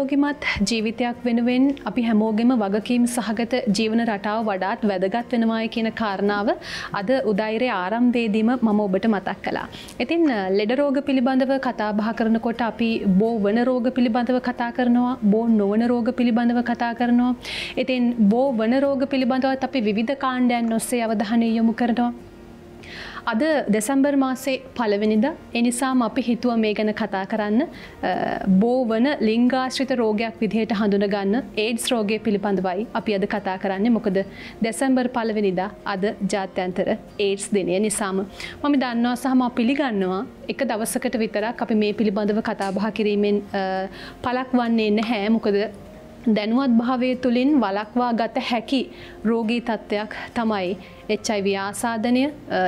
රෝගිමත් ජීවිතයක් වෙනුවෙන් අපි හැමෝගෙම වගකීම් සහගත ජීවන රටාව වඩාත් වැදගත් වෙනවා කියන කාරණාව අද උදයිරේ ආරම්භයේදීම මම ඔබට මතක් කළා. ඉතින් ලෙඩ රෝග පිළිබඳව කතා බහ කරනකොට අපි බෝ වන රෝග පිළිබඳව කතා කරනවා, බෝ නොවන රෝග පිළිබඳව කතා කරනවා. ඉතින් බෝ වන රෝග පිළිබඳවත් අපි විවිධ කාණ්ඩයන් ඔස්සේ අවධානය යොමු කරනවා. අද දෙසැම්බර් මාසේ පළවෙනිදා ඒ නිසාම අපි හිතුවා මේ ගැන කතා කරන්න. බෝවන ලිංගාශ්‍රිත රෝගයක් විදිහට හඳුනගන්න AIDS රෝගය පිළිබඳවයි අපි අද කතා කරන්නේ. මොකද දෙසැම්බර් පළවෙනිදා අද ජාත්‍යන්තර AIDS දිනය නිසාම මම දන්නවා සහ මම පිළිගන්නවා එක දවසකට විතරක් අපි මේ පිළිබඳව කතා බහ කිරීමෙන් පළක් වන්නේ නැහැ. මොකද දැනුවත් භාවය තුළින් වළක්වා ගත හැකි රෝගී තත්ත්වයක් තමයි HIV ආසාදනය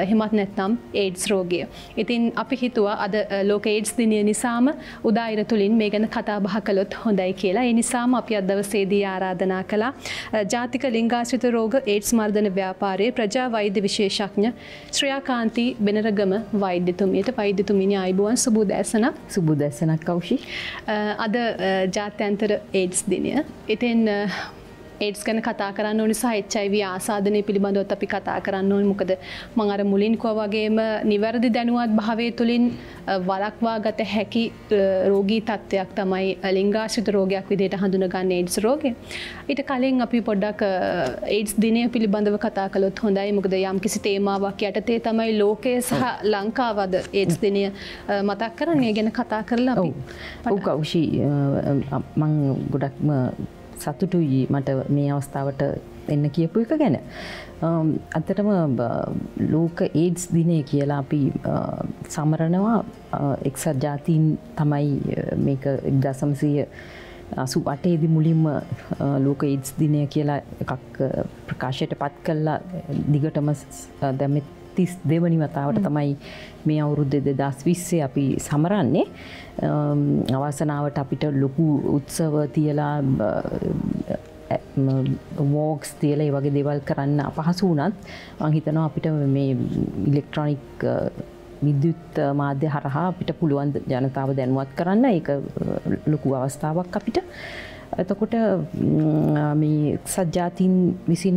එහෙමත් නැත්නම් AIDS රෝගය. ඉතින් අපි හිතුවා අද ලෝක AIDS දිනය නිසාම උදායිර තුලින් මේ ගැන කතා බහ කළොත් හොඳයි කියලා. ඒ නිසාම අපි අද දවසේදී ආරාධනා කළා ජාතික ලිංගාශ්‍රිත රෝග AIDS මර්ධන ව්‍යාපාරයේ ප්‍රජා වෛද්‍ය විශේෂඥ ශ්‍රියාකාන්ති බෙනරගම වෛද්‍යතුමියට. වෛද්‍යතුමියනි ආයුබෝවන්, සුබෝදෑසන. සුබෝදෑසනක් කෞෂි. අද ජාත්‍යන්තර AIDS දිනය. ඉතින් AIDS ගැන කතා කරන්න ඕනි සහ HIV ආසාදනය පිළිබඳවත් අපි කතා කරන්න ඕනි. මොකද මම අර මුලින් කිව්වා වගේම නිවැරදි දැනුවත් භාවය තුළින් වළක්වා ගත හැකි රෝගී තත්ත්වයක් තමයි ලිංගාශ්‍රිත රෝගයක් විදිහට හඳුනගන්නේ AIDS රෝගය. ඊට කලින් අපි පොඩ්ඩක් AIDS දිනය පිළිබඳව කතා කළොත් හොඳයි. මොකද යම්කිසි තේමාවක් යටතේ තමයි ලෝකය සහ ලංකාව අද AIDS දිනය මතක් කරන්නේ. ගැන කතා කරලා අපි ඔව් කෞෂි මම ගොඩක්ම සතුටුයි මට මේ අවස්ථාවට එන්න කියපු එක ගැන. අතරම ලෝක AIDS දිනය කියලා අපි සමරනවා එක්සත් ජාතීන් තමයි මේක 1988 දී මුලින්ම ලෝක AIDS දිනය කියලා එකක් ප්‍රකාශයට පත් කළා. දිගටම දැන් මේ 32 වෙනි වතාවට තමයි මේ අවුරුද්ද 2020 අපි සමරන්නේ. අවසනාවට අපිට ලොකු උත්සව තියලා වෝක්ස් තියලා ඒ වගේ දේවල් කරන්න අපහසු වුණත් මම හිතනවා අපිට මේ ඉලෙක්ට්‍රොනික විද්‍යුත් මාධ්‍ය හරහා අපිට පුළුවන් ජනතාව දැනුවත් කරන්න. ඒක ලොකු අවස්ථාවක් අපිට. එතකොට මේ සජාතින් විසින්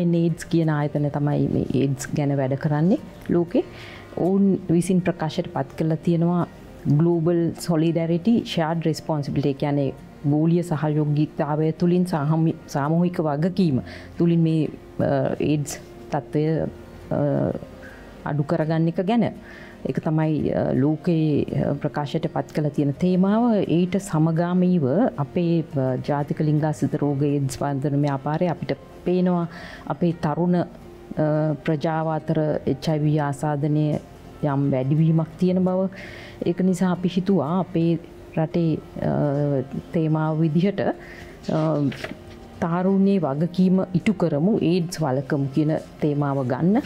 UNAIDS කියන ආයතනය තමයි මේ AIDS ගැන වැඩ කරන්නේ ලෝකේ. ඔවුන් විසින් ප්‍රකාශයට පත් කරලා තියෙනවා Global Solidarity Shared Responsibility කියන්නේ ගෝලීය සහයෝගීතාවය තුළින් සාමූහික වගකීම තුළින් මේ AIDS තත්ත්වය අඩු කරගන්න එක ගැන. ඒක තමයි ලෝකයේ ප්‍රකාශයට පත් කළ තියෙන තේමාව. ඊට සමගාමීව අපේ ජාතික ලිංගාශ්‍රිත රෝග AIDS වර්ධන ව්‍යාපාරය අපිට පේනවා අපේ තරුණ ප්‍රජාව අතර HIV ආසාදනය යම් වැඩිවීමක් තියෙන බව. ඒක නිසා අපි හිතුවා අපේ රටේ තේමාව විදිහට තාරුණ්‍ය වගකීම ඉටු කරමු AIDS වළකමු කියන තේමාව ගන්න.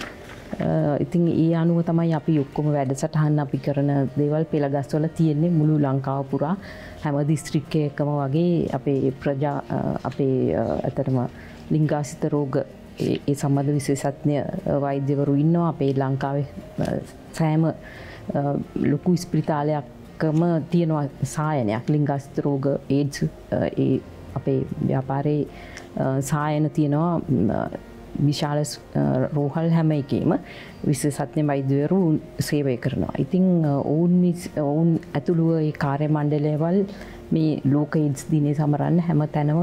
ඉතින් ඒ අනුව තමයි අපි ඔක්කොම වැඩසටහන් අපි කරන දේවල් පෙළගස්වල තියෙන්නේ මුළු ලංකාව පුරා හැම දිස්ත්‍රික්කයකම වගේ අපේ ප්‍රජා අපේ අතරම ලිංගාශ්‍රිත රෝග ඒ සම්බන්ධ විශේෂඥ වෛද්‍යවරු ඉන්නවා අපේ ලංකාවේ. සෑම ලොකු ස්පිරිතාලයක්ම තියෙනවා සායනයක් ලිංගාශ්‍රිත රෝග AIDS ඒ අපේ ව්‍යාපාරයේ සායන තියෙනවා විශාල රෝහල් හැම එකේම විශේෂඥ වෛද්‍යවරු සේවය කරනවා. ඉතින් ඔවුන් ඇතුළුව ඒ කාර්ය මණ්ඩලයවල් මේ ලෝක AIDS දිනේ සමරන්න හැම තැනම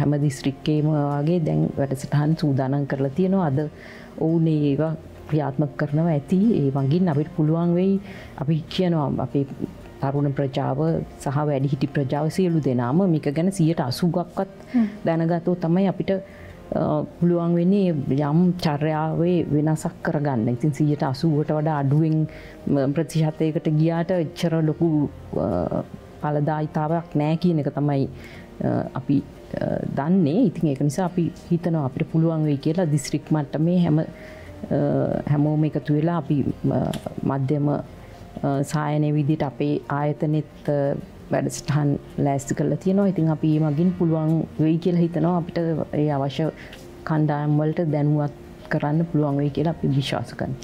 හැම දිස්ත්‍රික්කේම වගේ දැන් වැඩසටහන් සූදානම් කරලා තියෙනවා. අද ඔවුන් ඒව ක්‍රියාත්මක කරනවා ඇති. ඒ වගින් අපිට පුළුවන් වෙයි අපි කියනවා අපේ තරුණ ප්‍රජාව සහ වැඩිහිටි ප්‍රජාව සියලු දෙනාම මේක ගැන 80%ක්වත් දැනගතෝ තමයි අපිට පුළුවන් වෙන්නේ යම් චර්යාවේ වෙනසක් කරගන්න. ඉතින් 80%ට වඩා අඩුවෙන් ප්‍රතිශතයකට ගියාට එච්චර ලොකු ඵලදායිතාවක් නැහැ කියන එක තමයි අපි දන්නේ. ඉතින් ඒක නිසා අපි හිතනවා අපිට පුළුවන් වෙයි කියලා දිස්ත්‍රික් මට්ටමේ හැමෝම එකතු වෙලා අපි මධ්‍යම සායනයේ විදිහට අපේ ආයතනෙත් වැඩසටහන් ලෑස්ති කරලා තියෙනවා. ඉතින් අපි මේ මගින් පුළුවන් වෙයි කියලා හිතනවා අපිට ඒ අවශ්‍ය කණ්ඩායම් වලට දැනුවත් කරන්න පුළුවන් වෙයි කියලා අපි විශ්වාස කරනවා.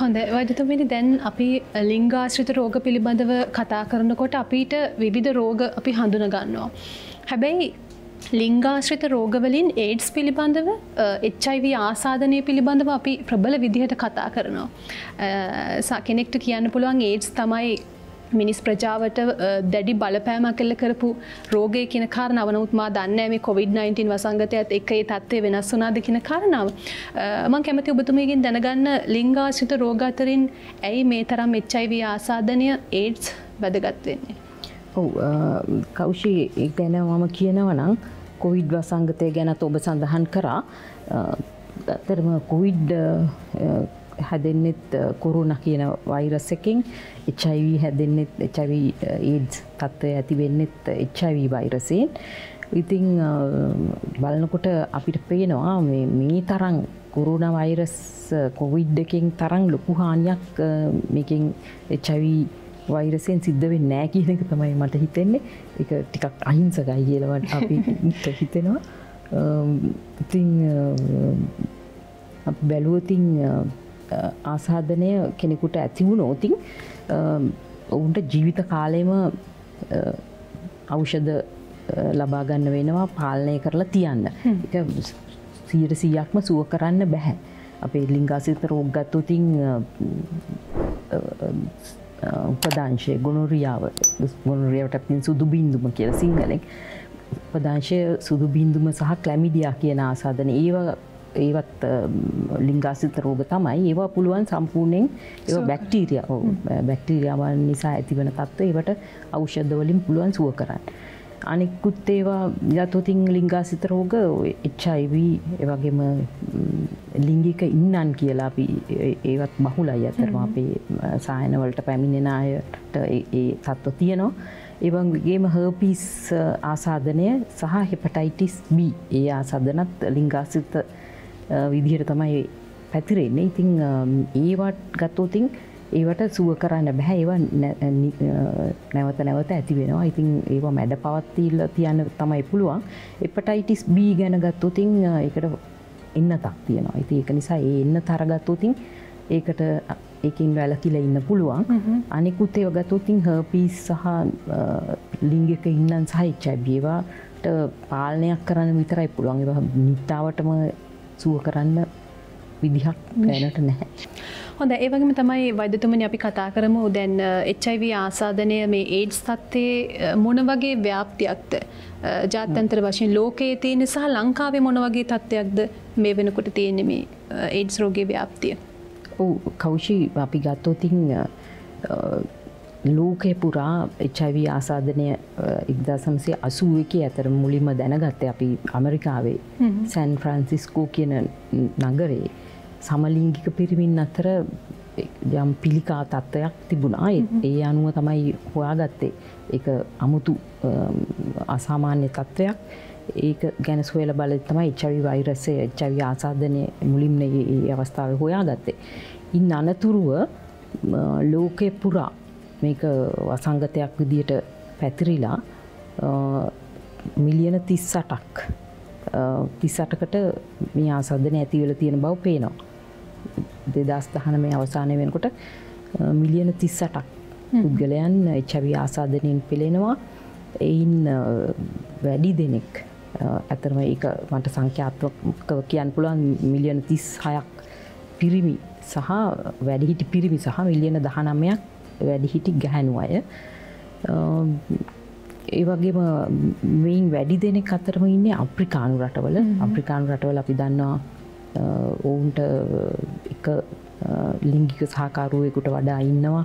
හොඳයි වෛද්‍යතුමනි, දැන් අපි ලිංගාශ්‍රිත රෝග පිළිබඳව කතා කරනකොට අපිට විවිධ රෝග අපි හඳුනා ගන්නවා. හැබැයි ලිංගාශ්‍රිත රෝගවලින් AIDS පිළිබඳව HIV ආසාදනය පිළිබඳව අපි ප්‍රබල විදිහට කතා කරනවා. කෙනෙක්ට කියන්න පුළුවන් AIDS තමයි මිනිස් ප්‍රජාවට දැඩි බලපෑමක් කළ කරපු රෝගය කියන කාරණාව. නමුත් මා දන්නේ නැහැ මේ COVID-19 වසංගතයත් එක්ක ඒ තත්ත්වය වෙනස් වුණාද කියන කාරණාව. මම කැමති ඔබතුමීගෙන් දැනගන්න ලිංගාශ්‍රිත රෝග අතරින් ඇයි මේ තරම් HIV ආසාදනය AIDS වැදගත් වෙන්නේ? कौशी एकन मम कियनवनं कोविड वसंगते गन तोब संधान करा धर्म कोविड हदन्नित कोरोना कियन वायरस किंग HIV हदन्नित HIV AIDS तत् अति वेन्नित HIV वायरस इन ඉතින් බලනකොට අපිට පේනවා මේ තරම් කොරෝනා වෛරස් කොවිඩ් එකෙන් තරම් ලොකු හානියක් මේකෙන් HIV වෛරසෙන් සිද්ධ වෙන්නේ නැහැ කියන එක තමයි මට හිතෙන්නේ. ඒක ටිකක් අහිංසකයි කියලා අපිට හිතෙනවා. ඉතින් අපි බැලුවොත් ආසාදනය කෙනෙකුට ඇති වුණොත් ඔවුන්ට ජීවිත කාලෙම ඖෂධ ලබා ගන්න වෙනවා, පාලනය කරලා තියන්න. ඒක 100%ක්ම සුව කරන්න බෑ. අපේ ලිංගාශ්‍රිත රෝග ගත්තොත් उपदांशे गोनोरियाव गोनोरियावट अपनी सुदुबिंदुम के सिंगलें उपदांशे सुदुबिंदुम सह क्लैमिडिया के आसादन एव एवत् लिंगाश्रित रोग तमयि एव पुलुवन संपूर्णेन एव बैक्टीरिया बैक्टीरिया निसा ऐतिवन तत्व एवट औषधवलिं पुलुवन सुव करान අනිකුත් ඒවා යතෝතින් ලිංගාසිත රෝග HIV ඒ වගේම ලිංගික ඉන්නන් කියලා අපි ඒවත් බහුලයි අතරම අපේ සායන වලට පැමිණෙන අයට ඒ තත්ත්ව තියෙනවා. ඒ වගේම හර්පීස් ආසාදනය සහ හෙපටයිටිස් B ඒ ආසාදනත් ලිංගාසිත විදිහට තමයි පැතිරෙන්නේ. ඉතින් ඒවත් ගතෝතින් ඒවට සුව කරන්න බෑ. ඒවා නැවත නැවත ඇති වෙනවා. ඉතින් ඒවා මැඩ පවත්තිලා තියන්න තමයි පුළුවන්. හෙපටයිටිස් B ගැන ගත්තොත් ඒකට එන්නතක් තියෙනවා. ඉතින් ඒක නිසා ඒ එන්නතර ගත්තොත් ඒකට ඒකින් වැළකීලා ඉන්න පුළුවන්. අනිකුත් ඒවා ගත්තොත් හර්පීස් සහ ලිංගික ඉන්නන් සහ HIV ඒවාට පාලනයක් කරන්න විතරයි පුළුවන්. ඒවා නිට්ටාවටම සුව කරන්න විදිහක් දැනට නැහැ. හොඳයි. ඒ වගේම තමයි වෛද්‍යතුමනි අපි කතා කරමු දැන් HIV ආසාදනය මේ AIDS තත්ත්වයේ මොන වගේ ව්‍යාප්තියක්ද? ජාත්‍යන්තර වශයෙන් ලෝකයේ තියෙන සහ ලංකාවේ මොන වගේ තත්ත්වයක්ද මේ වෙනකොට තියෙන්නේ මේ AIDS රෝගයේ ව්‍යාප්තිය? ඔව් කෞෂි අපි ගත්තොත් ලෝකේ පුරා HIV ආසාදනය 1981 ක අතර මුලින්ම දැනගත්තේ අපි ඇමරිකාවේ සෑන් ෆ්‍රාන්සිස්කෝ කියන නගරේ සමලිංගික පිරිමින් අතර යම් පිළිකා තත්ත්වයක් තිබුණා. ඒ අනුව තමයි හොයාගත්තේ. ඒක අමුතු අසාමාන්‍ය තත්ත්වයක්. ඒක ගැන සොයලා බලද්දී තමයි HIV වෛරසය HIV ආසාදනය මුලින්ම මේ අවස්ථාවේ හොයාගත්තේ. ඉන් අනතුරුව ලෝකේ පුරා මේක වසංගතයක් විදියට පැතිරිලා මිලියන 38ක් 38කට මේ ආසාදනය ඇති වෙලා තියෙන බව පේනවා. 2019 අවසානයේ වෙනකොට මිලියන 38ක් පුද්ගලයන් HIV ආසාදනයෙන් පෙළෙනවා. එයින් වැඩි දෙනෙක් අතරම ඒක මට සංඛ්‍යාත්මකව කියන්න පුළුවන් මිලියන 36ක් පිරිමි සහ වැඩිහිටි පිරිමි සහ මිලියන 19ක් වැඩිහිටි ගැහැණු අය. ඒ වගේම මේන් වැඩි දෙනෙක් අතරම ඉන්නේ අප්‍රිකානු රටවල. අප්‍රිකානු රටවල අපි දන්නවා ඔවුන්ට එක ලිංගික සහකාරුවෙකුට වඩා ඉන්නවා.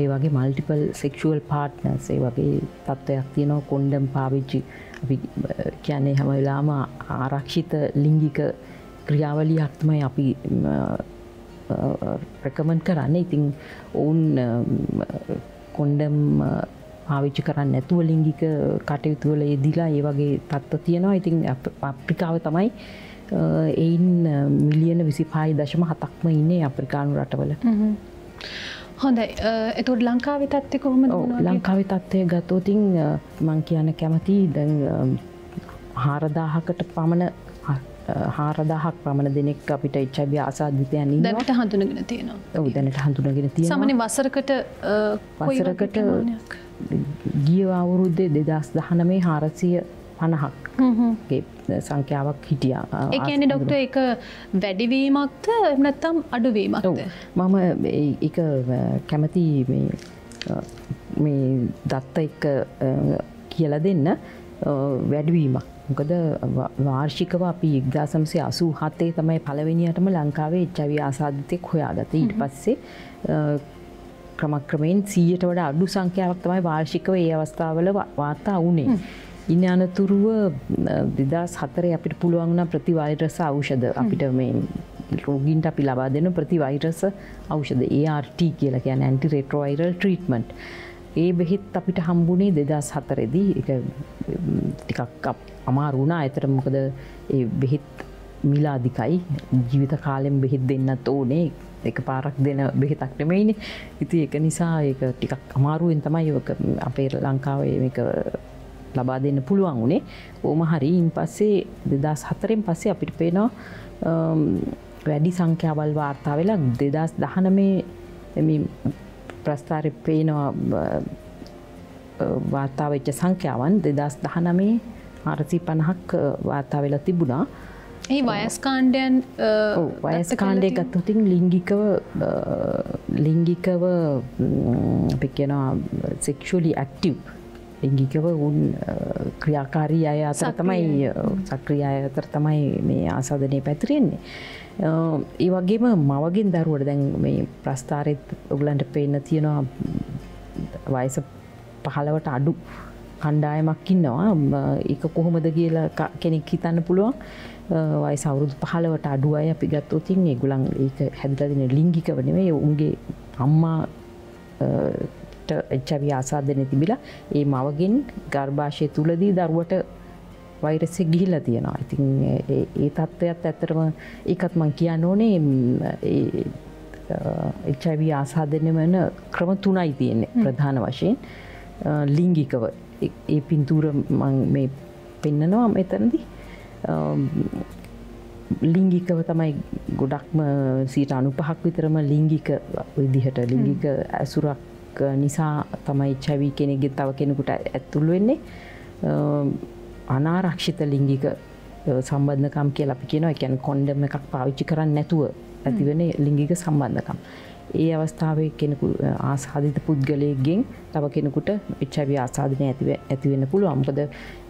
ඒ වගේ মালටිපල් সেක්ෂුවල් පාර්ට්නර්ස් ඒ වගේ තත්ත්වයක් තියෙනවා. කොන්ඩම් පාවිච්චි අපි කියන්නේ හැම වෙලාවම ආරක්ෂිත ලිංගික ක්‍රියාවලියක් තමයි අපි රෙකමන්ඩ් කරන්නේ. ඉතින් ඔවුන් කොන්ඩම් පාවිච්චි කරන්නේ නැතුව ලිංගික කටයුතු වල යෙදিলা ඒ වගේ තත්ත්ව තියෙනවා. ඉතින් අප්‍රිකාව තමයි ඒයින් මිලියන 25.7ක්ම ඉන්නේ අප්‍රිකානු රටවල. හොඳයි. ඒතකොට ලංකාවේ තත්ත්වය කොහොමද? ලංකාවේ තත්ත්වය ගත්තොත් මම කියන්න කැමතියි දැන් 4000කට පමණ 4000ක් පමණ දෙනෙක් අපිට HIV ආසාදිතයන් ඉන්නවා. දැනට හඳුනගෙන තියෙනවා. ඔව් දැනට හඳුනගෙන තියෙනවා. සාමාන්‍ය වසරකට ගිය අවුරුද්දේ 2019 400 50ක සංඛ්‍යාවක් හිටියා. ඒ කියන්නේ ડોක්ටර් ඒක වැඩිවීමක්ද එහෙම නැත්නම් අඩුවීමක්ද? මම ඒක කැමති මේ දත්ත එක කියලා දෙන්න වැඩිවීමක්. මොකද වාර්ෂිකව අපි 1987 තමයි පළවෙනියටම ලංකාවේ HIV ආසාදිතෙක් හොයාගත්තේ. ඊට පස්සේ ක්‍රමක්‍රමයෙන් 100ට වඩා අඩු සංඛ්‍යාවක් තමයි වාර්ෂිකව ඒ අවස්ථාවල වාර්තා වුණේ. ඉන් අනතුරුව 2004 අපිට පුළුවන් වුණා ප්‍රතිවෛරස ඖෂධ අපිට මේ රෝගීන්ට අපි ලබා දෙන ප්‍රතිවෛරස ඖෂධ ART කියලා කියන්නේ ඇන්ටි රෙට්‍රෝවයිරල් ට්‍රීට්මන්ට්. ඒ බෙහෙත් අපිට හම්බුනේ 2004 දී. ඒක ටිකක් අමාරු වුණා. ඒතර මොකද ඒ බෙහෙත් මිලාදිකයි. ජීවිත කාලෙම බෙහෙත් දෙන්නත් ඕනේ. එකපාරක් දෙන බෙහෙතක් නෙමෙයිනේ. ඉතින් ඒක නිසා ඒක ටිකක් අමාරුවෙන් තමයි අපේ ලංකාවේ මේක ලබා දෙන්න පුළුවන් උනේ. ඕම හරියින් පස්සේ 2004න් පස්සේ අපිට පේනවා වැඩි සංඛ්‍යාවල් වාර්තා වෙලා 2019 මේ ප්‍රස්ථාරේ පේනවා වාර්තා වෙච්ච සංඛ්‍යාවන් 2019 450ක් වාර්තා වෙලා තිබුණා. ඒ වයස් කාණ්ඩයන් වයස් කාණ්ඩේ ගත්තොත් ලිංගිකව අපි කියනවා sexually active ලිංගිකව ක්‍රියාකාරී අය අතර තමයි සක්‍රිය අය අතර තමයි මේ ආසාදනය පැතිරෙන්නේ. ඒ වගේම මවගෙන් දරුවට දැන් මේ ප්‍රස්ථාරෙත් ඔයගලන්ට පේන්න තියෙනවා වයස 15ට අඩු කණ්ඩායමක් ඉන්නවා. ඒක කොහොමද කියලා කෙනෙක් හිතන්න පුළුවන්. වයස අවුරුදු 15ට අඩු අය අපි ගත්තොත් ඒගොල්ලන් ඒක හැදලා දෙන ලිංගිකව නෙමෙයි උන්ගේ අම්මා HIV ආසාදනය තිබිලා ඒ මවගෙන් ගර්භාෂය තුලදී දරුවට වෛරසෙ ගිහිලා තියෙනවා. ඉතින් ඒ තත්ත්වයත් ඇත්තටම ඒකත් මම කියන්න ඕනේ HIV ආසාදනය වෙන ක්‍රම තුනයි තියෙන්නේ ප්‍රධාන වශයෙන් ලිංගිකව. ඒ පින්තූර මම මේ පෙන්නනවා මෙතනදී. ලිංගිකව තමයි ගොඩක්ම 95% විතරම ලිංගික විදිහට ලිංගික අසුරක් නිසා තමයි HIV කෙනෙක්ගේ තව කෙනෙකුට ඇතුළු වෙන්නේ. අනාරක්ෂිත ලිංගික සම්බන්ධකම් කියලා අපි කියනවා. ඒ කියන්නේ කොන්ඩම් එකක් පාවිච්චි කරන්නේ නැතුව ඇතිවෙන ලිංගික සම්බන්ධකම්. ඒ අවස්ථාවේ කෙනෙකු ආසාදිත පුද්ගලයෙක්ගෙන් තව කෙනෙකුට HIV ආසාදනය ඇති වෙන්න පුළුවන්. මොකද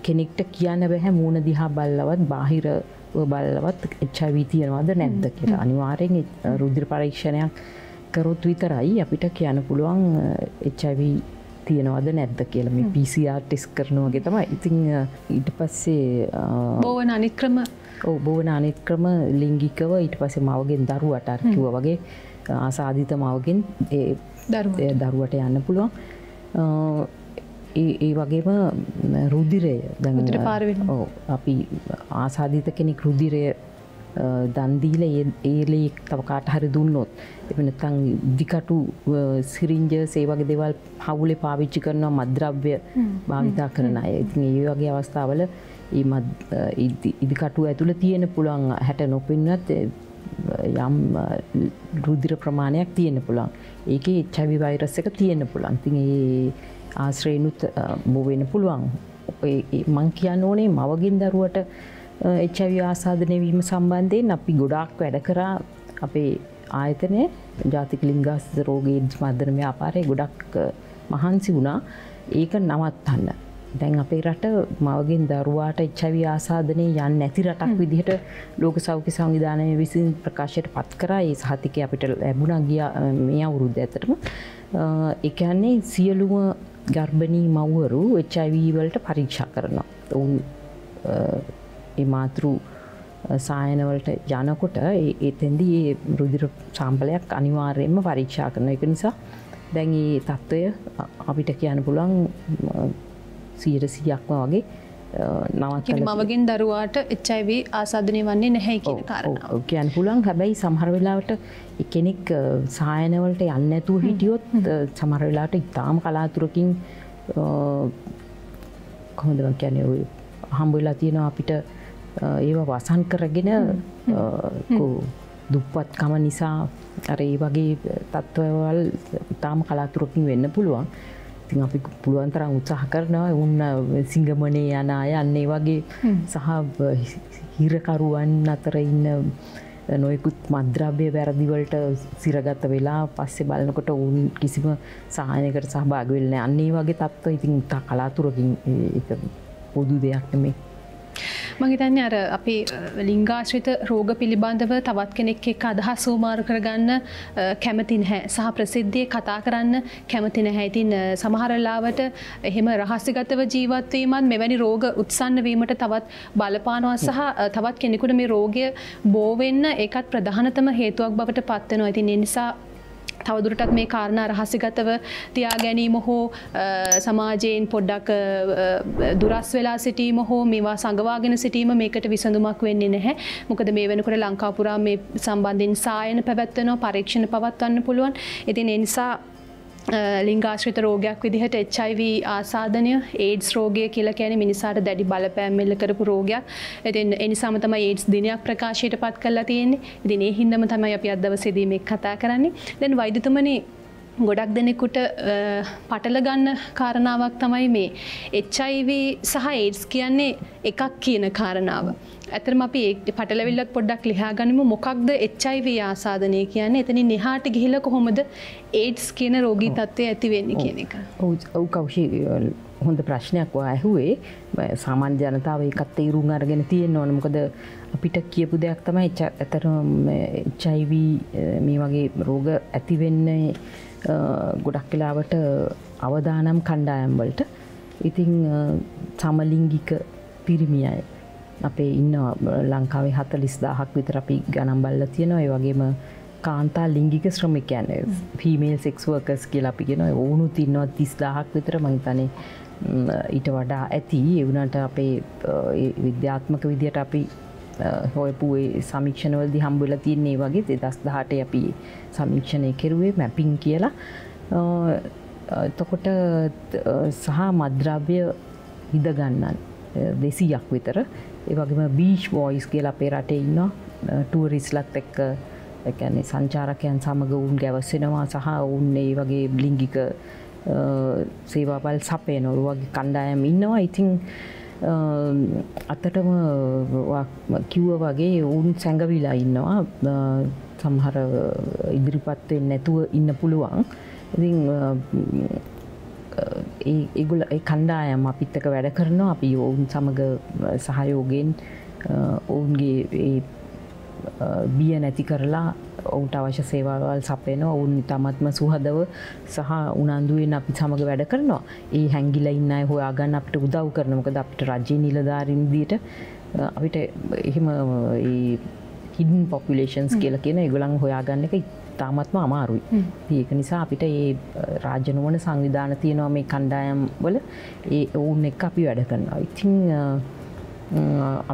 කෙනෙක්ට කියන්න බෑ මූණ දිහා බලලවත් බාහිරව බලලවත් HIV තියෙනවද නැද්ද කියලා. අනිවාර්යෙන් රුධිර පරීක්ෂණයක් කරොත් විතරයි අපිට කියන්න පුළුවන් HIV තියෙනවද නැද්ද කියලා. මේ PCR ටෙස්ට් කරනවා වගේ තමයි. ඉතින් ඊට පස්සේ බෝවන අනික්‍රම ලිංගිකව ඊට පස්සේ මවගෙන් දරුවට අර කිව්වා වගේ ආසාදිත මවගෙන් ඒ දරුවට යන්න පුළුවන්. ඒ වගේම රුධිරය දැන් රුධිර පාර වෙනවා. ඔව් අපි ආසාදිත කෙනෙක් රුධිරය දන්දීල ඒලේ තව කාට හරි දුන්නොත් එහෙම නැත්නම් දිකටු සිරින්ජස් ඒ වගේ දේවල් හවුලේ පාවිච්චි කරනවා මද්ද්‍රව්‍ය භාවිතා කරන අය. ඉතින් ඒ වගේ අවස්ථාවල මේ ඉදිකටු ඇතුළේ තියෙන පුළුවන් 60 නොපින්නත් යම් රුධිර ප්‍රමාණයක් තියෙන්න පුළුවන්. ඒකේ HIV වෛරස් එක තියෙන්න පුළුවන්. ඉතින් ඒ ආශ්‍රේණුත් බෝ වෙන්න පුළුවන්. මං කියන්න ඕනේ මවගෙන් දරුවට HIV ආසාදනය වීම සම්බන්ධයෙන් අපි ගොඩාක් වැඩ කරා. අපේ ආයතනය ජාතික ලිංගාශ්‍රිත රෝග ඒඩ්ස් මර්ධන ව්‍යාපාරයේ ගොඩක් මහන්සි වුණා ඒක නවත්තන්න. දැන් අපේ රට මවගෙන් දරුවාට HIV ආසාදනය යන්නේ නැති රටක් විදිහට ලෝක සෞඛ්‍ය සංවිධානය විසින් ප්‍රකාශයට පත් කරා. ඒ සහතිකය අපිට ලැබුණා ගියා මේ අවුරුද්ද ඇතටම. ඒ කියන්නේ සියලුම ගර්භණී මව්වරු HIV වලට පරීක්ෂා කරනවා. උන් මාතෘ සායනවලට යනකොට එතෙන්දී රුධිර සාම්පලයක් අනිවාර්යයෙන්ම පරීක්ෂා කරනවා. ඒක නිසා දැන් මේ තත්ත්වය අපිට කියන්න පුළුවන් 100%ක්ම වගේ නවත්තලා මවගෙන් දරුවාට HIV ආසාදනය වන්නේ නැහැ කියන කාරණාව කියන්න පුළුවන්. හැබැයි සමහර වෙලාවට කෙනෙක් සායනවලට යන්නේ නැතුව හිටියොත් සමහර වෙලාවට ඉතාම කලාතුරකින් කොහොමද කියන්නේ ඔය හම්බෙලා තියෙනවා අපිට ඒව වසන් කරගෙන දුප්පත්කම නිසා අර ඒ වගේ තත්ත්වවල් තාම කලාතුරකින් වෙන්න පුළුවන්. ඉතින් අපි පුළුවන් තරම් උත්සාහ කරනවා උන් සිංගමනේ යන අය අන්න ඒ වගේ සහ හිරකරුවන් අතර ඉන්න නොයෙකුත් මද්ද්‍රව්‍ය වැරදි වලට සිරගත වෙලා පස්සේ බලනකොට උන් කිසිම සහායයකට සහභාගී වෙන්නේ නැහැ. අන්න ඒ වගේ තත්ත්ව ඉතින් කලාතුරකින් ඒක පොදු දෙයක් නෙමෙයි. මම හිතන්නේ අර අපේ ලිංගාශ්‍රිත රෝග පිළිබඳව තවත් කෙනෙක් එක්ක අදහස් හුමාරු කරගන්න කැමති නැහැ. සහ ප්‍රසිද්ධියේ කතා කරන්න කැමති නැහැ. ඉතින් සමහර ලාවට එහෙම රහසිගතව ජීවත් වීමත් මෙවැනි රෝග උත්සන්න වීමට තවත් බලපානවා සහ තවත් කෙනෙකුට මේ රෝගය බෝ වෙන්න ඒකත් ප්‍රධානතම හේතුවක් බවට පත් වෙනවා. ඉතින් ඒ නිසා තවදුරටත් මේ කාරණා රහසිගතව තියා ගැනීම හෝ සමාජයෙන් පොඩ්ඩක් දුරස් වෙලා සිටීම හෝ මේවා සංගවාගෙන සිටීම මේකට විසඳුමක් වෙන්නේ නැහැ. මොකද මේ වෙනකොට ලංකාව පුරා මේ සම්බන්ධයෙන් සායන පැවැත්වෙනවා, පරීක්ෂණ පවත්වන්න පුළුවන්. ඉතින් ඒ නිසා ලිංගාශ්‍රිත රෝගයක් විදිහට HIV ආසාදනය AIDS රෝගය කියලා කියන්නේ මිනිසාට දැඩි බලපෑම් එල්ල කරපු රෝගයක්. ඉතින් ඒ නිසාම තමයි AIDS දිනයක් ප්‍රකාශයටපත් කරලා තියෙන්නේ. ඉතින් ඒ හින්දාම තමයි අපි අද දවසේදී මේක කතා කරන්නේ. දැන් වෛද්‍යතුමනි ගොඩක් දෙනෙකුට පටල ගන්න කාරණාවක් තමයි මේ HIV සහ AIDS කියන්නේ එකක් කියන කාරණාව. ඇත්තටම අපි ඒ පටලවිල්ලත් පොඩ්ඩක් ලියා ගනිමු. මොකක්ද HIV ආසාදනය කියන්නේ? එතනින් එහාට ගිහිල්ලා කොහොමද AIDS කියන රෝගී තත්ත්වය ඇති වෙන්නේ කියන එක. ඔව් කවුෂි හොඳ ප්‍රශ්නයක් ඔය ඇහුවේ. සාමාන්‍ය ජනතාව ඒකත් තේරුම් අරගෙන තියෙන්න ඕනේ. මොකද අපිට කියපු දෙයක් තමයි ඇත්තටම HIV මේ වගේ රෝග ඇති වෙන්නේ ගොඩක් වෙලාවට අවදානම් කණ්ඩායම් වලට. ඉතින් සමලිංගික පිරිමි අය අපේ ඉන්නවා ලංකාවේ 40000ක් විතර අපි ගණන් බලලා තියෙනවා. ඒ වගේම කාන්තා ලිංගික ශ්‍රමිකයන් ෆීමේල් සෙක්ස් වර්කර්ස් කියලා අපි කියනවා. වුණුත් ඉන්නවා 30000ක් විතර. මම හිතන්නේ ඊට වඩා ඇති. ඒ වුණාට අපේ විද්‍යාත්මක විදියට අපි හොයපු ඒ සමීක්ෂණවලදී හම්බ වෙලා තියෙන මේ වගේ 2018 අපි සමීක්ෂණය කෙරුවේ මැපින් කියලා. එතකොට සහ මද්ද්‍රව්‍ය විඳ ගන්නන් 200ක් විතර. ඒ වගේම බීච් බොයිස් කියලා අපේ රටේ ඉන්නවා ටුවරිස්ට්ලත් එක්ක, ඒ කියන්නේ සංචාරකයන් සමග වුන් ගැවසෙනවා සහ වුන් මේ වගේ ලිංගික සේවාවල් සපයන වගේ කණ්ඩායම් ඉන්නවා. ඉතින් අතටම කිව්ව වගේ උන් සැඟවිලා ඉන්නවා. සමහර ඉදිරිපත් වෙන්නේ නැතුව ඉන්න පුළුවන්. ඉතින් ඒගොල්ල ඒ කණ්ඩායම අපිත් එක්ක වැඩ කරනවා. අපි උන් සමග සහයෝගයෙන් උන්ගේ ඒ බිය නැති කරලා ඔවුන්ට අවශ්‍ය සේවාවල් සපයනවා. ඔවුන් ඉතාමත්ම සුහදව සහ උනන්දුවෙන් අපි සමග වැඩ කරනවා. ඒ හැංගිලා ඉන්න අය හොයාගන්න අපිට උදව් කරනවා. මොකද අපිට රජයේ නිලධාරීන් විදියට අපිට එහෙම ඒ hidden populations කියලා කියන ඒගොල්ලන් හොයාගන්න එක ඉතාමත්ම අමාරුයි. ඒක නිසා අපිට ඒ රාජනවන සංවිධාන තියෙනවා මේ කණ්ඩායම් වල. ඒ ඔවුන් එක්ක අපි වැඩ කරනවා. ඉතින්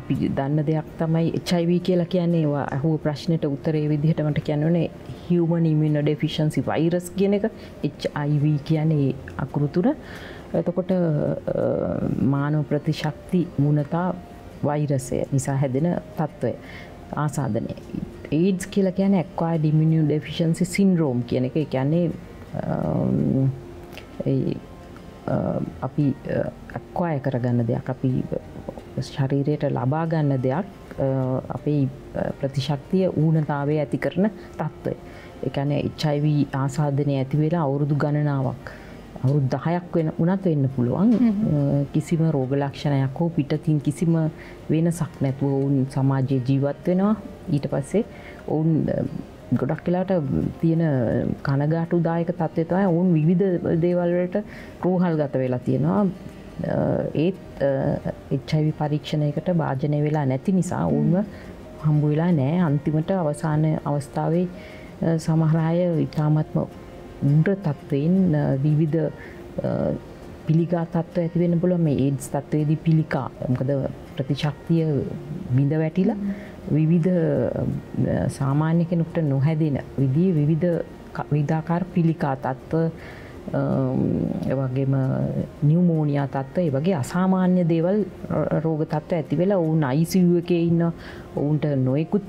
අපි දන්න දෙයක් තමයි HIV කියලා කියන්නේ අහුව ප්‍රශ්නෙට උත්තරේ විදිහට මට කියන්නේ human immune deficiency virus කියන එක. HIV කියන්නේ අකුරු තුන. එතකොට මානව ප්‍රතිශක්ති මූණතා වෛරසය නිසා හැදෙන තත්ත්වය ආසාදනය. AIDS කියලා කියන්නේ acquired immune deficiency syndrome කියන එක. ඒ කියන්නේ අපි acquire කරගන්න දෙයක්, අපි ශරීරයට ලබා ගන්න දෙයක් අපේ ප්‍රතිශක්තිය ඌනතාවය ඇති කරන තත්ත්වය. ඒ කියන්නේ HIV ආසාදනය ඇති වෙලා අවුරුදු ගණනාවක්, අවුරුදු 10ක් වුණත් වෙන්න පුළුවන්. කිසිම රෝග ලක්ෂණයක් හෝ පිටතින් කිසිම වෙනසක් නැතුව ඌන් සමාජයේ ජීවත් වෙනවා. ඊට පස්සේ ඌන් ගොඩක් වෙලාවට තියෙන කනගාටුදායක තත්ත්වය තමයි ඌන් විවිධ දේවල් වලට රෝහල්ගත වෙලා තියෙනවා. ඒත් HIV පරීක්ෂණයකට භාජනය වෙලා නැති නිසා උන්ව හම්බු වෙලා නැහැ. අන්තිමට අවසාන අවස්ථාවේ සමහර අය ඉතාමත්ම උඩ තත්ත්වයෙන් විවිධ පිළිකා තත්ත්ව ඇති වෙන්න පුළුවන්. මේ AIDS තත්ත්වයේදී පිළිකා, මොකද ප්‍රතිශක්තිය බිඳ වැටිලා විවිධ සාමාන්‍ය කෙනෙකුට නොහැදෙන විදිහේ විවිධාකාර පිළිකා තත්ත්ව, ඒ වගේම නියුමෝනියා තත්ත්වය, ඒ වගේ අසාමාන්‍ය දේවල් රෝග තත්ත්ව ඇති වෙලා ඔවුන් ICU එකේ ඉන්න, ඔවුන්ට නොයෙකුත්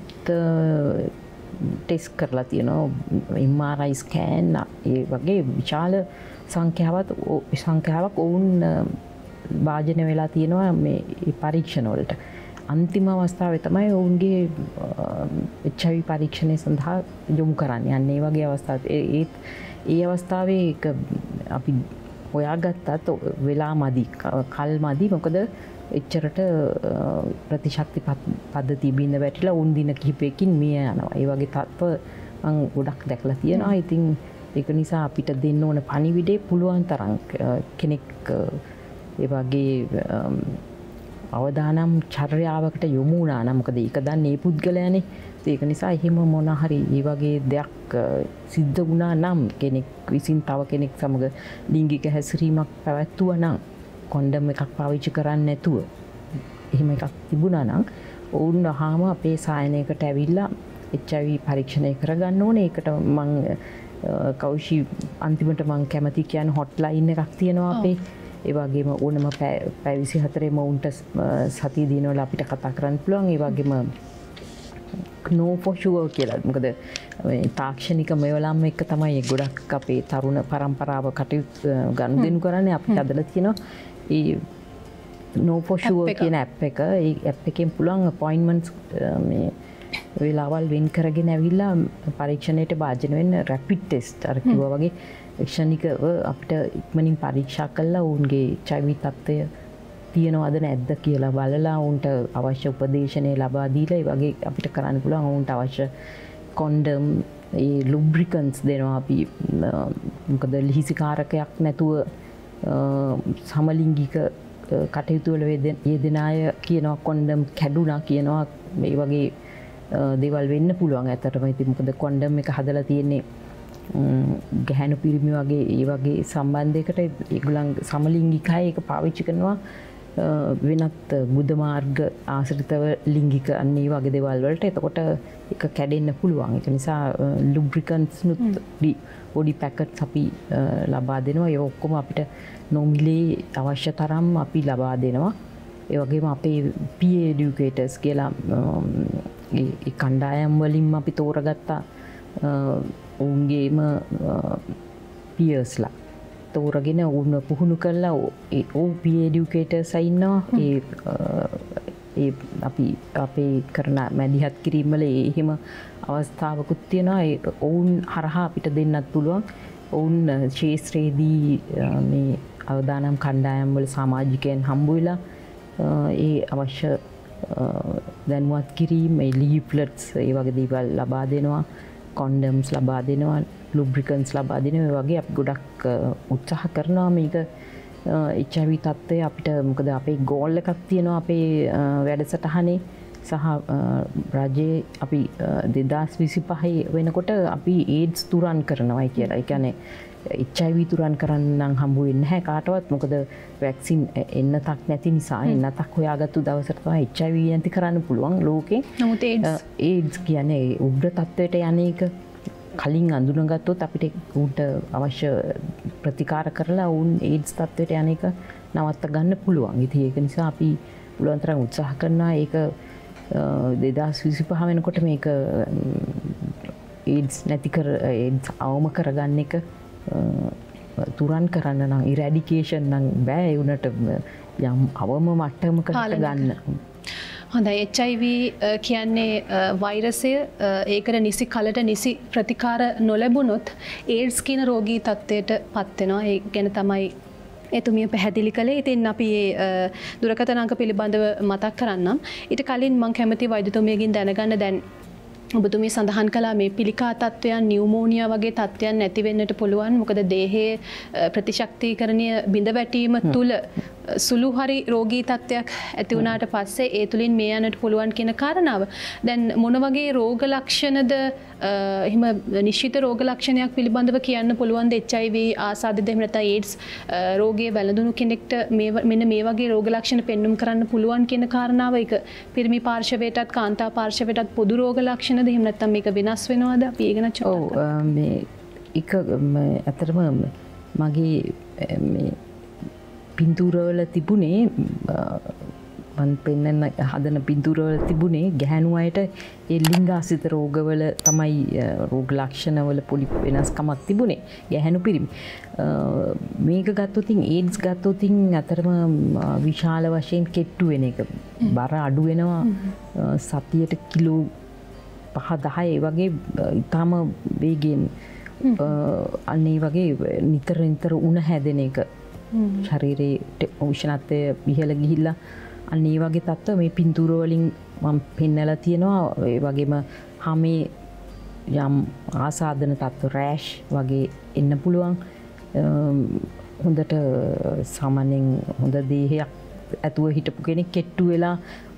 टेस्ट करला තියෙනවා MRI ස්කෑන් ඒ වගේ විශාල සංඛ්‍යාවක් වුන් වාජන වෙලා තියෙනවා මේ පරීක්ෂණ වලට අන්තිම අවස්ථාවේ තමයි ඔවුන්ගේ HIV පරීක්ෂණය සඳහා යොමු කරන්නේ අන්න ඒ වගේ අවස්ථාවක් ඒ අවස්ථාවේ එක අපි හොයාගත්තත් වෙලාමදි කල්මදි මොකද එච්චරට ප්‍රතිශක්ති පද්ධතිය බින්න වැටිලා උන් දින කිහිපයකින් මිය යනවා. ඒ වගේ තත්ත්ව මම ගොඩක් දැකලා තියෙනවා. ඉතින් ඒක නිසා අපිට දෙන්න ඕන පණිවිඩේ පුළුවන් තරම් කෙනෙක් ඒ වගේ අවදානම් චර්යාවකට යොමු වුණා නම් මොකද ඒක දන්නේ මේ පුද්ගලයානේ. ඒක නිසා එහෙම මොන හරි මේ වගේ දෙයක් සිද්ධ වුණා නම් කෙනෙක් විසින් තව කෙනෙක් සමග ලිංගික හැසිරීමක් පැවැත්වුවා නම් කොන්ඩම් එකක් පාවිච්චි කරන්නේ නැතුව එහෙම එකක් තිබුණා නම් වුණ වහාම අපේ සායනයකට ඇවිල්ලා HIV පරීක්ෂණය කරගන්න ඕනේ. ඒකට මම කෞෂි අන්තිමට මම කැමති කියන හොට්ලයින් එකක් තියෙනවා අපේ. ඒ වගේම ඕනම පැය 24 මවුන්ට සතිය දිනවල අපිට කතා කරන්න පුළුවන්. ඒ වගේම no for sure කියලා. මොකද තාක්ෂණික මෙවලම් එක තමයි ගොඩක් අපේ තරුණ පරම්පරාව කටයුතු ගනුදෙනු කරන්නේ. අපිට අදලා තියෙනවා ඒ no for sure කියන app එක. ඒ app එකෙන් පුළුවන් appointments මේ වෙලාවල් වෙන් කරගෙන ඇවිල්ලා පරීක්ෂණයට භාජන වෙන්න rapid test අර කිව්වා වගේ ක්ෂණිකව අපිට ඉක්මනින් පරීක්ෂා කළා ඔවුන්ගේ HIV තත්ත්වය තියෙනවද නැද්ද කියලා බලලා උන්ට අවශ්‍ය උපදේශනය ලබා දීලා ඒ වගේ අපිට කරන්න පුළුවන්. උන්ට අවශ්‍ය කොන්ඩම් ඒ ලුබ්‍රිකන්ට්ස් දෙනවා අපි. මොකද ලිහිසිකාරකයක් නැතුව සමලිංගික කටයුතු වල යෙදෙන අය කියනවා කොන්ඩම් කැඩුනා කියනවා මේ වගේ දේවල් වෙන්න පුළුවන්. ඇත්තටම ඉතින් මොකද කොන්ඩම් එක හදලා තියෙන්නේ ගැහැණු පිරිමි වගේ ඒ වගේ සම්බන්ධයකට ඒගොල්ලන් සමලිංගිකය ඒක පාවිච්චි කරනවා වෙනත් බුද්ධ මාර්ග ආශ්‍රිතව ලිංගික අන්න ඒ වගේ දේවල් වලට එතකොට එක කැඩෙන්න පුළුවන්. ඒක නිසා ලුබ්‍රිකන්ට්ස් නුත් බොඩි පැකට්ස් අපි ලබා දෙනවා. ඒ ඔක්කොම අපිට නොමිලේ අවශ්‍ය තරම් අපි ලබා දෙනවා. ඒ වගේම අපේ PA educators කියලා ඒ කණ්ඩායම් වලින් අපි තෝරගත්ත ඔවුන්ගේම පියර්ස්ලා තෝරගෙන ඔවුන් පුහුණු කළා OP educators ඉන්නවා. ඒ අපි අපේ කරන මැදිහත් කිරීම වල එහෙම අවස්ථාවකුත් තියෙනවා. ඒ ඔවුන් හරහා අපිට දෙන්නත් පුළුවන්. ඔවුන් ශේත්‍රයේදී මේ අවදානම් කණ්ඩායම් වල සමාජිකයන් හම්බ වෙලා ඒ අවශ්‍ය දැනුවත් කිරීම ඒ leaflets ඒ වගේ දේවල් ලබා දෙනවා. කොන්ඩම්ස් ලබා දෙනවා ලුබ්‍රිකන්ට්ස් ලබා දෙනවා. වගේ අපි ගොඩක් උත්සාහ කරනවා මේක HIV තත්ත්වය අපිට මොකද අපේ ගෝල් එකක් තියෙනවා අපේ වැඩසටහනේ සහ රජයේ අපි 2025 වෙනකොට අපි AIDS තුරන් කරනවායි කියලා. ඒ කියන්නේ HIV තුරන් කරන්න නම් හම්බ වෙන්නේ නැහැ කාටවත්. මොකද වැක්සින් එන්නතක් නැති නිසා එන්නතක් හොයාගත්තු දවසට තමයි HIV නැති කරන්න පුළුවන් ලෝකේ. නමුත් AIDS කියන්නේ උග්‍ර තත්ත්වයට යන එක කලින් අඳුනගත්තොත් අපිට උන්ට අවශ්‍ය ප්‍රතිකාර කරලා උන් AIDS තත්ත්වයට යන එක නවත්ත ගන්න පුළුවන්. ඉතින් ඒක නිසා අපි පුළුවන් තරම් උත්සාහ කරනවා. ඒක 2025 වෙනකොට මේක AIDS නැති කර AIDS අවම කරගන්න එක තුරන් කරන්න නම් ඉරැඩිකේෂන් නම් බෑ. ඒ උනට යම් අවම මට්ටමකට ගන්න. හොඳයි. HIV කියන්නේ වෛරසය. ඒකට නිසි කලට නිසි ප්‍රතිකාර නොලැබුණොත් AIDS කියන රෝගී තත්ත්වයට පත් වෙනවා. ඒ ගැන තමයි එතුමිය පැහැදිලි කළේ. ඉතින් අපි මේ දුරකථන අංක පිළිබඳව මතක් කරන්නම්. ඊට කලින් මම කැමති වෛද්‍යතුමියගෙන් දැනගන්න දැන් ඔබතුමිය සඳහන් කළා මේ පිළිකා තත්ත්වයන් නියුමෝනියා වගේ තත්ත්වයන් නැති වෙන්නට පුළුවන්. මොකද දේහයේ ප්‍රතිශක්තිකරණය බිඳ වැටීම තුල සුළු හරි රෝගී තත්ත්වයක් ඇති වුණාට පස්සේ ඒ තුලින් මේ යන්නට පුළුවන් කියන කාරණාව. දැන් මොන වගේ රෝග ලක්ෂණද එහෙම නිශ්චිත රෝග ලක්ෂණයක් පිළිබඳව කියන්න පුළුවන්ද HIV ආසාදිත එහෙම නැත්නම් AIDS රෝගයේ වැළඳුණු කෙනෙක්ට මෙන්න මේ වගේ රෝග ලක්ෂණ පෙන්වුම් කරන්න පුළුවන් කියන කාරණාව. ඒක පිරිමි පාර්ශවයටත් කාන්තා පාර්ශවයටත් පොදු රෝග ලක්ෂණ එහෙම නැත්නම් මේක වෙනස් වෙනවද අපි ඒක නැච. ඔව් මේ එක අතරම මගේ මේ පින්තූරවල තිබුණේ මම පෙන්නන හදන පින්තූරවල තිබුණේ ගැහැණු අයට ඒ ලිංගාසිත රෝගවල තමයි රෝග ලක්ෂණවල පොඩි වෙනස්කමක් තිබුණේ ගැහැණු පිරිමි. මේක ගත්තොත් AIDS ගත්තොත් අතරම විශාල වශයෙන් කෙට්ටු වෙන එක. බර අඩු වෙනවා සතියට කිලෝ 5 10 ඒ වගේ ඊටම වේගෙන් අනේ වගේ නිතර නිතර උණ හැදෙන එක. ශරීරයේ උෂ්ණත්වය ඉහළ ගිහිල්ලා අන්න ඒ වගේ තත්ත්ව මේ පින්තූර වලින් මම පෙන්නලා තියෙනවා. ඒ වගේම හැමේ යම් ආසාදන තත්ත්ව රෑෂ් වගේ එන්න පුළුවන්. හොඳට සාමාන්‍යයෙන් හොඳ දේහයක් ඇතුව හිටපු කෙනෙක් කෙට්ටු වෙලා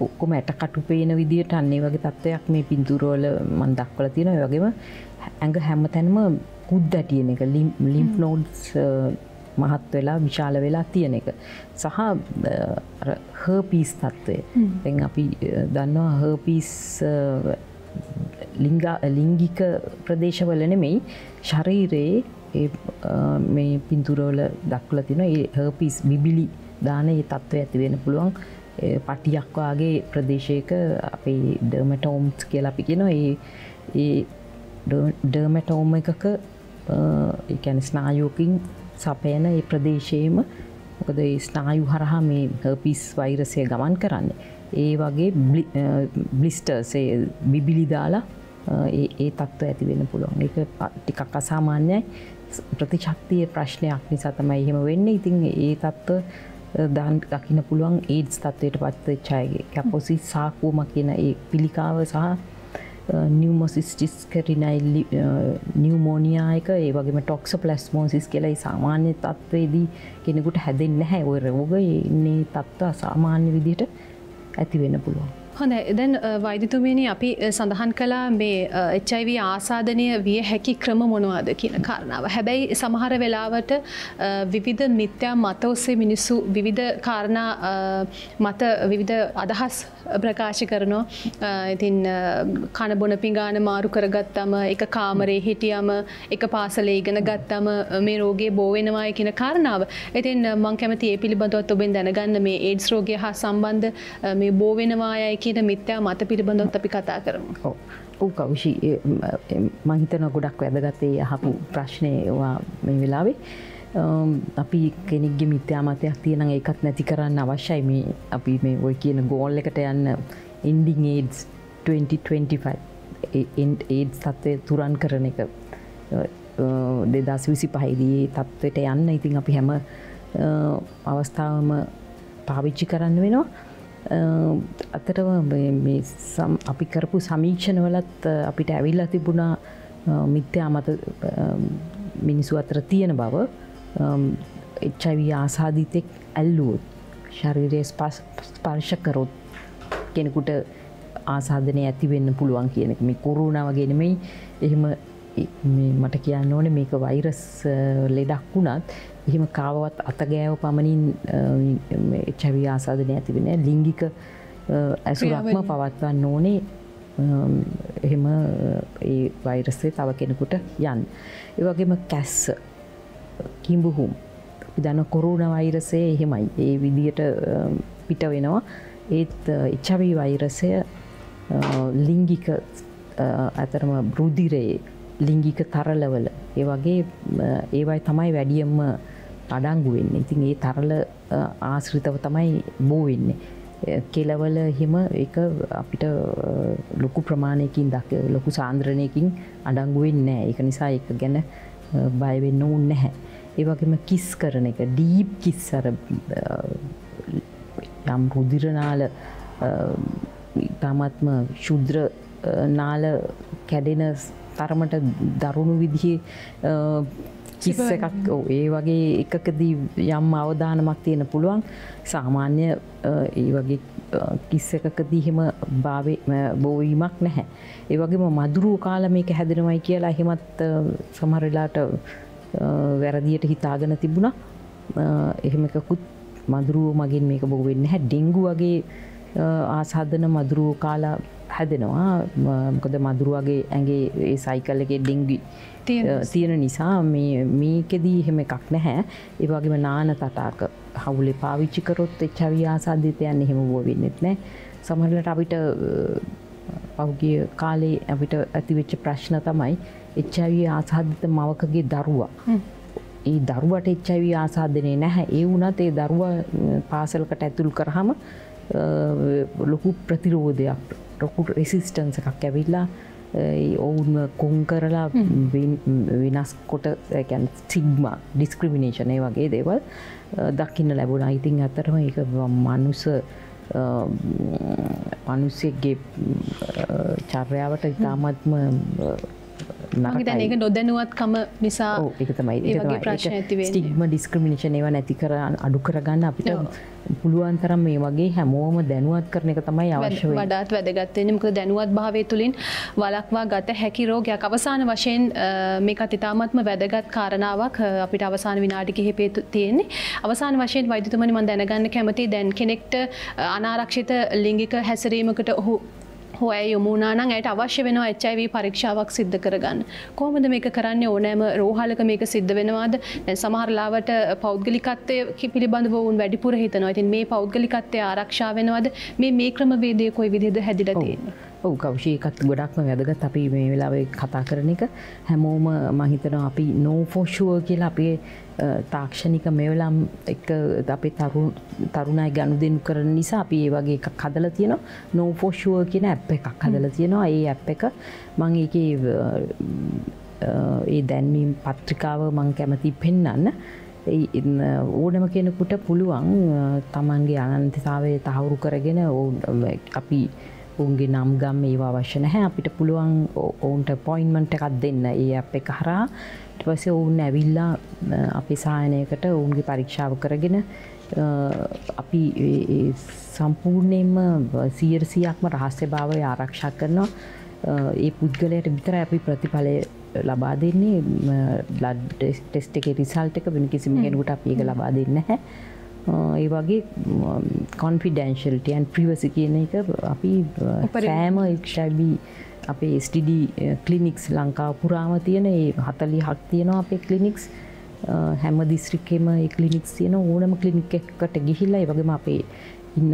ඔක්කොම ඇටකටු පේන විදියට අන්න ඒ වගේ තත්ත්වයක් මේ පින්තූර වල මම දක්වලා තියෙනවා. ඒ වගේම ඇඟ හැමතැනම කුද්දටියන එක ලිම්ෆ් නෝඩ්ස් महत् विशाल वेला तीन एक सह हर्पीस तत्व दानो हर्पीस लिंग लिंगिक प्रदेश वाले मे शरीरे मे पिंतूर दाखलतीनो ये हर्पीस बिबिली दाने ये तत्वेन पुलवांग पाटियाको आगे प्रदेश अपे डर्मेटोम्स के लापिकेनो ये डर्मेटोमिक स्नायुकिंग सापेन ये प्रदेशेम स्नायु हरहा में हर्पीस वायरस गमन कराने ये वगे ब्लिस्टर्स बिबिली दाला ये तत्व ऐति वेन पुलवांग एक टीका का सामान्य प्रतिशक्ति प्रश्न आखनी साथ में ये वेन आई थिंक ये तत्व दान आखिन पुलवांग एड्स तत्व ये बात चाहिए क्या पोसी साको मकीना एक पिलिकाव साह न्यूमोसिस्टिस करिनाइली न्यूमोनिया का ये वगे में टॉक्सोप्लास्मोसिस के लिए सामान्य तत्व यदि කෙනෙකුට හැදෙන්නේ නැහැ ඔය රෝග ඉන්නේ තත්ත්ව සාමාන්‍ය විදිහට ඇති වෙන්න පුළුවන්. හොඳයි දැන් වෛද්‍යතුමීනි අපි සඳහන් කළා මේ HIV ආසාදනය විය හැකි ක්‍රම මොනවාද කියන කාරණාව. හැබැයි සමහර වෙලාවට විවිධ මිත්‍යා මත ඔස්සේ මිනිස්සු විවිධ කාරණා මත විවිධ අදහස් ප්‍රකාශ කරනවා. ඉතින් කන බොන පිඟාන මාරු කරගත්තම එක කාමරේ හිටියම එක පාසලේ ඉගෙන ගත්තම මේ රෝගේ බෝ වෙනවායි කියන කාරණාව. ඉතින් මම කැමති මේ පිළිබඳවත් ඔබෙන් දැනගන්න මේ AIDS රෝගය හා සම්බන්ධ මේ බෝ වෙනවායි මිත්‍යා මත පිළිබඳව අපි කතා කරමු. ඔව්. ඔව් කවුෂි මම හිතනවා ගොඩක් වැදගත් ඒ අහපු ප්‍රශ්නේ ඔවා මේ වෙලාවේ අපි කෙනෙක්ගේ මිත්‍යා මතයක් තියෙනම් ඒකත් නැති කරන්න අවශ්‍යයි මේ අපි මේ ඔය කියන goal එකට යන්න ending AIDS 2025 end AIDS තත්ත්වය තුරන් කරන එක 2025 දී තත්ත්වයට යන්න ඉතින් අපි හැම අවස්ථාවම පාවිච්චි කරන්න වෙනවා. අතරම මේ අපි කරපු සමීක්ෂණ වලත් අපිට ඇවිල්ලා තිබුණා මිත්‍යා මත මිනිසු අතර තියෙන බව. HIV ආසාදිතෙක් ඇල්ලුවොත් ශරීරයේ ස්පර්ශ කරොත් කෙනෙකුට ආසාදනය ඇති වෙන්න පුළුවන් කියන එක. මේ කොරෝනා වගේ නෙමෙයි එහෙම මේ මට කියන්න ඕනේ මේක වෛරස් ලෙඩක් වුණත් එහෙම කාවවත් අතගෑව පමණින් මේ HIV ආසාදනය ඇති වෙන්නේ ලිංගික ඇසුරක්ම පවත්වන්න ඕනේ එහෙම ඒ වෛරසය තව කෙනෙකුට යන්න. ඒ වගේම කැස්ස කිඹුහුම් ඉදන කොරෝනා වෛරසය එහෙමයි ඒ විදියට පිට වෙනවා. ඒත් HIV වෛරසය ලිංගික අතරම රුධිරයේ ලිංගික තරලවල ඒ වගේ ඒවයි තමයි වැඩියෙන්ම අඩංගු වෙන්නේ. ඉතින් ඒ තරල ආශ්‍රිතව තමයි බෝ වෙන්නේ. කෙලවල හිම ඒක අපිට ලොකු ප්‍රමාණයකින් ලොකු සාන්ද්‍රණයකින් අඩංගු වෙන්නේ නැහැ. ඒක නිසා ඒක ගැන බය වෙන්න ඕනේ නැහැ. ඒ වගේම කිස් කරන එක ඩීප් කිස් අර යම් රුධිරනාල තාමත්ම ශුද්‍ර නාල කැඩෙන තරමට දරුණු විදිහේ කිස් එකක් ඔව් ඒ වගේ එකකදී යම් අවදානමක් තියෙන පුළුවන්. සාමාන්‍ය ඒ වගේ කිස් එකකදී හිම බෝවීමක් නැහැ. ඒ වගේම මధుරෝ කාලා මේක හැදෙනවයි කියලා හිමත් සමහර වෙලාවට වැරදියට හිතාගෙන තිබුණා. එහෙම එකකුත් මధుරෝ මගින් මේක බෝ වෙන්නේ නැහැ. ඩෙන්ගු වගේ ආසාදන මදුරුව කාලා හැදෙනවා. මොකද මදුරුවගේ ඇඟේ ඒ සයිකල් එකේ ඩිංගි තියෙන නිසා මේ මේකෙදී එහෙම එකක් නැහැ. ඒ වගේම නාන තටාක හවුලේ පාවිච්චි කරොත් ඒ චවි ආසාදිත යන්නේ එහෙම වුව වෙන්නේ නැහැ. සමහරවිට අපිට පෞගිය කාලේ අපිට ඇතිවෙච්ච ප්‍රශ්න තමයි HIV ආසාදිත මවකගේ දරුවා. ඒ දරුවට HIV ආසාදනේ නැහැ. ඒ වුණත් ඒ දරුවා පාසලකට ඇතුල් කරාම ලොකු ප්‍රතිරෝධයක්, ලොකු රෙසිස්ටන්ස් එකක් ඇවිල්ලා ඔවුන්ව කොන් කරලා විනාශ කොට, ඒ කියන්නේ ස්ටිග්මා, ඩිස්ක්‍රිමිනේෂන් ඒ වගේ දේවල් දකින්න ලැබුණා. ඉතින් අතරම ඒක මිනිස්සෙක්ගේ චර්යාවට ඉතාමත්ම නොදැනුවත්කම නිසා ඒක තමයි ස්ටිග්ම ඩිස්ක්‍රිමිනේෂන් ඒවා නැති කර අඩු කරගන්න අපිට පුළුවන් තරම් මේ වගේ හැමෝම දැනුවත් කරන එක තමයි අවශ්‍ය වෙන්නේ. වඩාත් වැදගත් වෙන්නේ මොකද දැනුවත් භාවය තුළින් වළක්වා ගත හැකි රෝගයක්. අවසාන වශයෙන් මේකත් ඉතාමත්ම වැදගත් කාරණාවක් අපිට අවසාන විනාඩි කිහිපේ තියෙන්නේ. අවසාන වශයෙන් වෛද්‍යතුමනි මම දැනගන්න කැමතියි දැන් කෙනෙක්ට අනාරක්ෂිත ලිංගික හැසිරීමකට ඔහු හොය යමුනානම් ඇයට අවශ්‍ය වෙනවා HIV පරීක්ෂාවක් සිද්ධ කරගන්න. කොහොමද මේක කරන්නේ? ඕනෑම රෝහලක මේක සිද්ධ වෙනවාද? දැන් සමහර ලාවට පෞද්ගලිකත්වයේ පිළිබඳව වුන් වැඩිපුර හිතනවා. ඉතින් මේ පෞද්ගලිකත්වයේ ආරක්ෂා වෙනවද? මේ ක්‍රමවේදය කොයි විදිහද හැදිලා තියෙන්නේ? ඔව් කවුෂි එකක් ගොඩක්ම වැදගත්. අපි මේ වෙලාවේ කතා කරන එක හැමෝම මම හිතනවා අපි no for sure කියලා අපේ තාක්ෂණික මේ වෙලාව එක අපේ තරුණයි ගනුදෙනු කරන නිසා අපි මේ වගේ එකක් හදලා තියෙනවා. no for sure කියන app එකක් හදලා තියෙනවා. ඒ app එක මම ඒකේ ඒ දැන්වීම් පත්‍රිකාව මම කැමති පෙන්නන්න. ඕනම කෙනෙකුට පුළුවන් තමන්ගේ අනන්‍යතාවය තහවුරු කරගෙන අපි ඔවුන්ගේ නම් ගම් ඒවා අවශ්‍ය නැහැ. අපිට පුළුවන් ඔවුන්ට අපොයින්ට්මන්ට් එකක් දෙන්න. ඒ ඇප් එක හරහා ඊට පස්සේ ඔවුන් ඇවිල්ලා අපේ සායනයකට ඔවුන්ගේ පරීක්ෂාව කරගෙන අපි සම්පූර්ණයෙන්ම 100%ක්ම රහස්‍යභාවය ආරක්ෂා කරනවා. ඒ පුද්ගලයාට විතරයි අපි ප්‍රතිඵලය ලබා දෙන්නේ. බ්ලඩ් ටෙස්ට් එකේ රිසල්ට් එක වෙන කිසිම කෙනෙකුට අපි ඒක ලබා දෙන්නේ නැහැ. ඒ වගේ confidentiality and privacy කියන එක අපි සෑම HIV අපේ STD clinics ලංකාව පුරාම තියෙන ඒ 40ක් තියෙනවා අපේ clinics. හැම දිස්ත්‍රික්කෙම ඒ clinics තියෙනවා. ඕනම clinic එකකට ගිහිල්ලා ඒ වගේම අපේ ඉන්න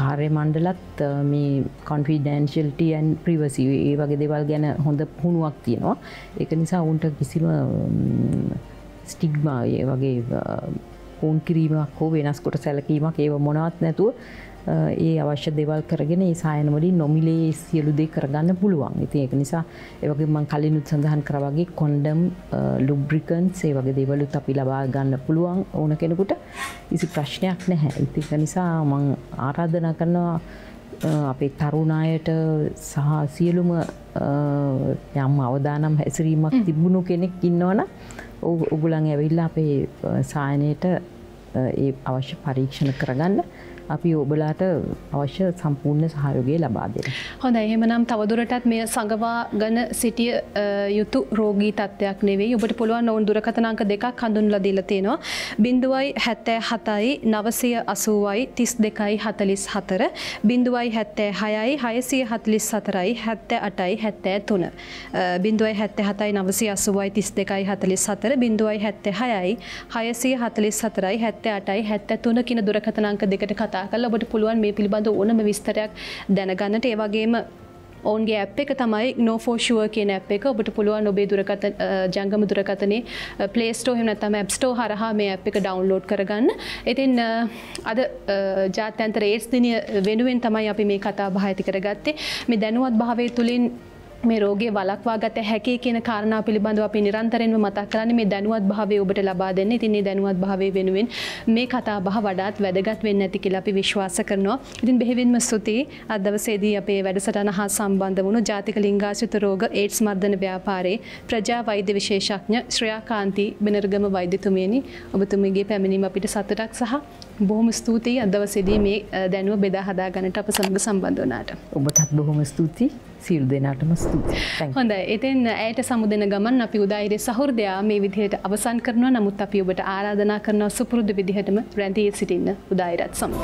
කාර්ය මණ්ඩලත් මේ confidentiality and privacy ඒ වගේ දේවල් ගැන හොඳ පුහුණුවක් තියෙනවා. ඒක නිසා උන්ට කිසිම stigma ඒ වගේ ඕන් කිරීමක් හෝ වෙනස්කොට සැලකීමක් ඒව මොනවත් නැතුව ඒ අවශ්‍ය දේවල් කරගෙන ඒ සායන වලින් නොමිලේ සියලු දේ කරගන්න පුළුවන්. ඉතින් ඒක නිසා ඒ වගේ මම කලිනුත් සඳහන් කරා වගේ කොන්ඩම්, ලුබ්‍රිකන්ට්ස් ඒ වගේ දේවලුත් අපි ලබා ගන්න පුළුවන් ඕන කෙනෙකුට. කිසි ප්‍රශ්නයක් නැහැ. ඉතින් ඒක නිසා මම ආරාධනා කරනවා අපේ තරුණ අයට සහ සියලුම යම් අවදානම් හැසිරීමක් තිබුණු කෙනෙක් ඉන්නවනම් ඔගුලන් ඇවිල්ලා අපේ සායනයට ඒ අවශ්‍ය පරීක්ෂණ කරගන්න අපි ඔබලාට අවශ්‍ය සම්පූර්ණ සහයෝගය ලබා දෙනවා. හොඳයි. එහෙමනම් තවදුරටත් මේ සංගවාගෙන සිටිය යුතු රෝගී තත්ත්වයක් නෙවෙයි. ඔබට පුළුවන් ඕන දුරකථන අංක දෙකක් හඳුන්වලා දීලා තියෙනවා. 077යි 980යි 32යි 44 076යි 644යි 78යි 73 077යි 980යි 32යි 44 076යි 644යි 78යි 73 කියන දුරකථන අංක දෙකට කතා කරලා ඔබට පුළුවන් මේ පිළිබඳ ඕනම විස්තරයක් දැනගන්නට. ඒ වගේම ඔවුන්ගේ ඇප් එක තමයි no for sure කියන ඇප් එක. ඔබට පුළුවන් ඔබේ දුරකථන ජංගම දුරකථනයේ Play Store එහෙම නැත්නම් App Store හරහා මේ ඇප් එක ඩවුන්ලෝඩ් කරගන්න. ඉතින් අද ජාත්‍යන්තර AIDS දිනය වෙනුවෙන් තමයි අපි මේ කතා බහ ඇති කරගත්තේ. මේ දැනුවත් භාවය තුළින් මේ රෝගේ වළක්වා ගත හැකි කියන කාරණා පිළිබඳව අපි නිරන්තරයෙන්ම මතක් කරන්නේ. මේ දැනුවත් භාවය ඔබට ලබා දෙන්නේ. ඉතින් මේ දැනුවත් භාවය වෙනුවෙන් මේ කතා බහ වඩාත් වැදගත් වෙන්න ඇති කියලා අපි විශ්වාස කරනවා. ඉතින් බෙහෙවින්ම ස්තුතියි අද දවසේදී අපේ වැඩසටහන හා සම්බන්ධ වුණු ජාතික ලිංගාශ්‍රිත රෝග AIDS මර්ධන ව්‍යාපාරයේ ප්‍රජා වෛද්‍ය විශේෂඥ ශ්‍රියාකාන්ති බෙනරගම වෛද්‍යතුමියනි. ඔබතුමියගේ පැමිණීම අපිට සතුටක් සහ බොහොම ස්තුතියි අද දවසේදී මේ දැනුව බෙදා හදා ගන්නට අප සමග සම්බන්ධ වුණාට. ඔබටත් බොහොම ස්තුතියි. සියලු දෙනාටම ස්තුතියි. හොඳයි. ඉතින් ඇයට සමුදෙන ගමන් අපි උදායිරේ සහෘදයා මේ විදිහට අවසන් කරනවා. නමුත් අපි ඔබට ආරාධනා කරනවා සුපුරුදු විදිහටම රැඳී සිටින්න උදායිරත් සමග.